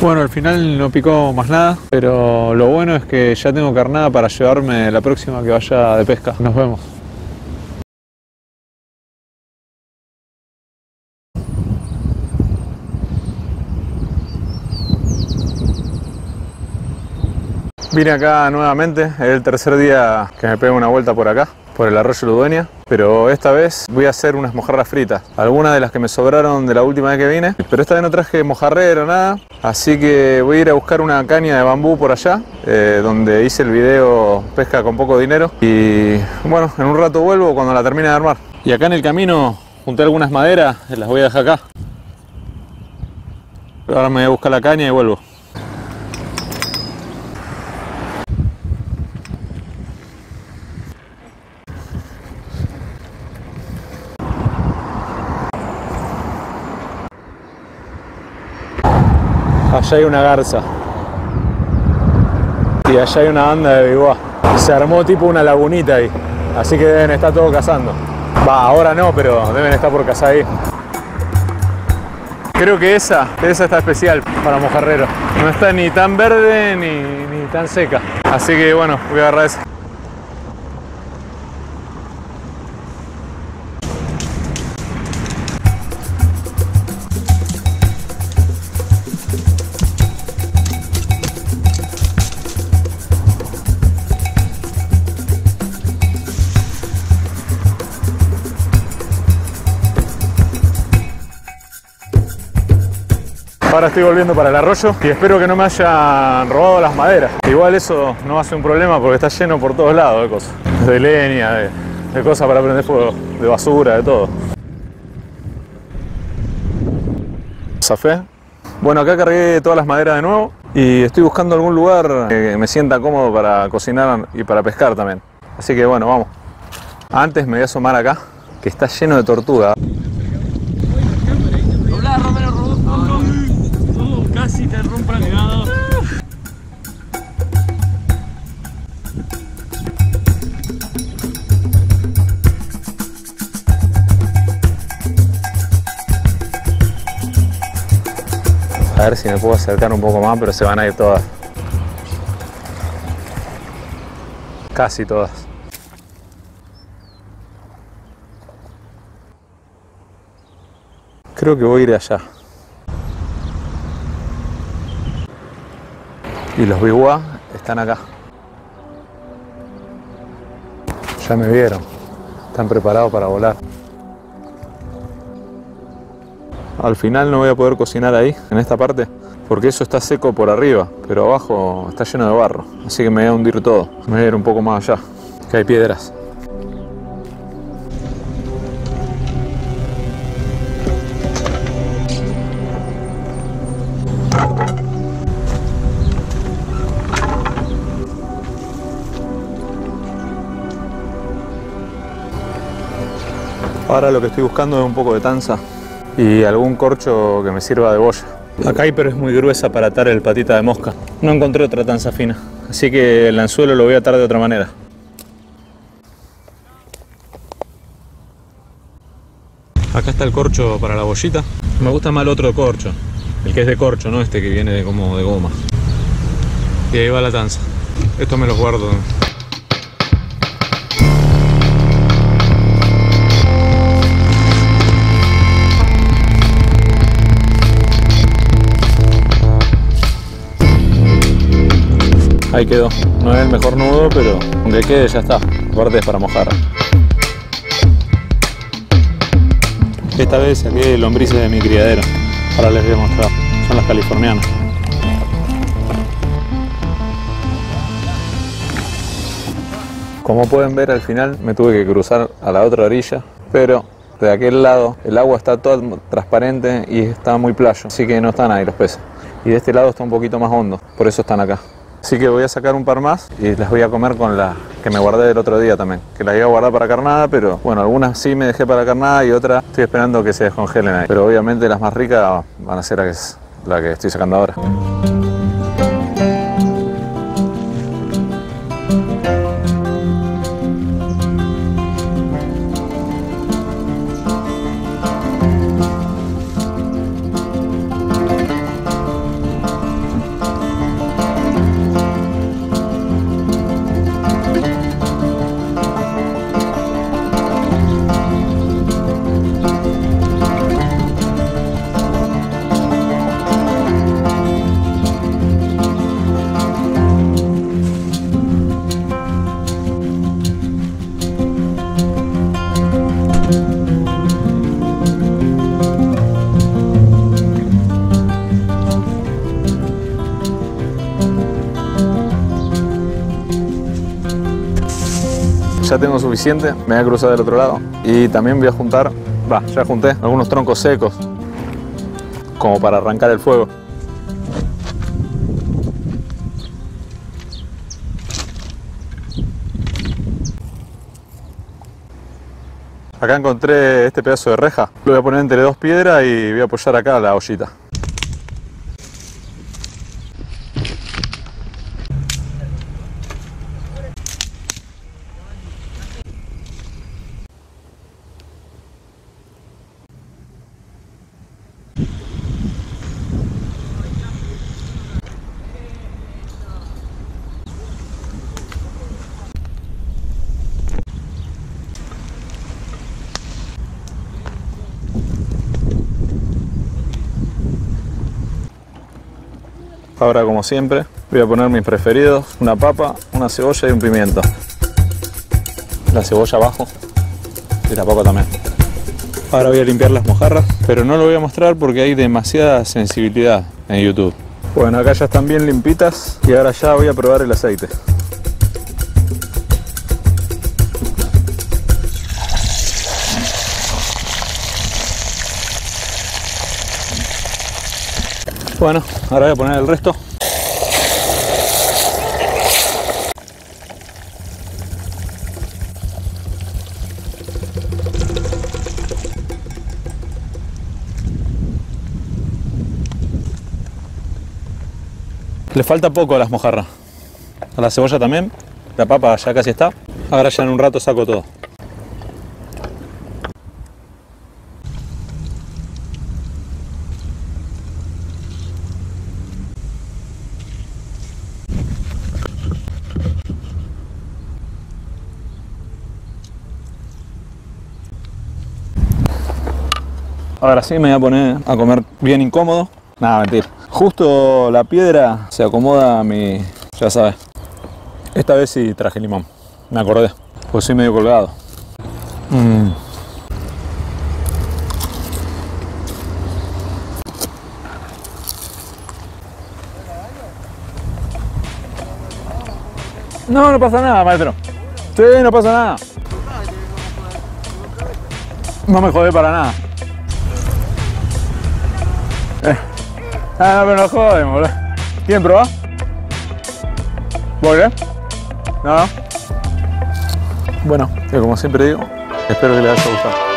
Bueno, al final no picó más nada, pero lo bueno es que ya tengo carnada para llevarme la próxima que vaya de pesca. Nos vemos. Vine acá nuevamente, es el tercer día que me pego una vuelta por acá, por el arroyo Ludueña, pero esta vez voy a hacer unas mojarras fritas, algunas de las que me sobraron de la última vez que vine, pero esta vez no traje mojarrero, nada, así que voy a ir a buscar una caña de bambú por allá, donde hice el video pesca con poco dinero, y bueno, en un rato vuelvo cuando la termine de armar. Y acá en el camino junté algunas maderas, las voy a dejar acá, pero ahora me voy a buscar la caña y vuelvo. Allá hay una garza y allá hay una banda de biguá. Se armó tipo una lagunita ahí, así que deben estar todos cazando. Va, ahora no, pero deben estar por cazar ahí. Creo que esa está especial para mojarrero. No está ni tan verde ni tan seca, así que bueno, voy a agarrar esa. Ahora estoy volviendo para el arroyo y espero que no me hayan robado las maderas. Igual eso no hace un problema porque está lleno por todos lados de cosas. De leña, de cosas para prender fuego, de basura, de todo. Zafé. Bueno, acá cargué todas las maderas de nuevo y estoy buscando algún lugar que me sienta cómodo para cocinar y para pescar también. Así que bueno, vamos. Antes me voy a asomar acá, que está lleno de tortuga. Si te rompo el hígado. A ver si me puedo acercar un poco más, pero se van a ir todas. Casi todas. Creo que voy a ir allá. Y los biguá están acá. Ya me vieron. Están preparados para volar. Al final no voy a poder cocinar ahí, en esta parte, porque eso está seco por arriba, pero abajo está lleno de barro. Así que me voy a hundir todo. Me voy a ir un poco más allá, que hay piedras. Ahora lo que estoy buscando es un poco de tanza y algún corcho que me sirva de boya. Acá hay, pero es muy gruesa para atar el patita de mosca. No encontré otra tanza fina, así que el anzuelo lo voy a atar de otra manera. Acá está el corcho para la bollita. Me gusta más el otro corcho, el que es de corcho, no este que viene de como de goma. Y ahí va la tanza. Esto me los guardo. Ahí quedó, no es el mejor nudo, pero aunque quede ya está, aparte es para mojar. Esta vez saqué lombrices de mi criadero, ahora les voy a mostrar, son las californianas. Como pueden ver, al final me tuve que cruzar a la otra orilla, pero de aquel lado el agua está toda transparente y está muy playo, así que no están ahí los peces. Y de este lado está un poquito más hondo, por eso están acá. Así que voy a sacar un par más y las voy a comer con las que me guardé del otro día también. Que las iba a guardar para carnada, pero bueno, algunas sí me dejé para carnada y otras estoy esperando que se descongelen ahí. Pero obviamente las más ricas van a ser la que estoy sacando ahora. ya tengo suficiente, me voy a cruzar del otro lado y también voy a juntar, ya junté algunos troncos secos como para arrancar el fuego. Acá encontré este pedazo de reja, lo voy a poner entre dos piedras y voy a apoyar acá la ollita. Ahora, como siempre, voy a poner mis preferidos, una papa, una cebolla y un pimiento. La cebolla abajo y la papa también. Ahora voy a limpiar las mojarras, pero no lo voy a mostrar porque hay demasiada sensibilidad en YouTube. Bueno, acá ya están bien limpitas y ahora ya voy a probar el aceite. Bueno, ahora voy a poner el resto. Le falta poco a las mojarras. A la cebolla también. La papa ya casi está. Ahora ya en un rato saco todo. Ahora sí me voy a poner a comer bien incómodo. Nada, mentira. Justo la piedra se acomoda a mi... Ya sabes. Esta vez sí traje limón. Me acordé. Pues soy medio colgado. No, no pasa nada, maestro. Sí, no pasa nada. No me jodé para nada. Ah, no, pero no jodemos, boludo. ¿Quién probó? ¿Vos querés? No. Bueno, como siempre digo, espero que les haya gustado.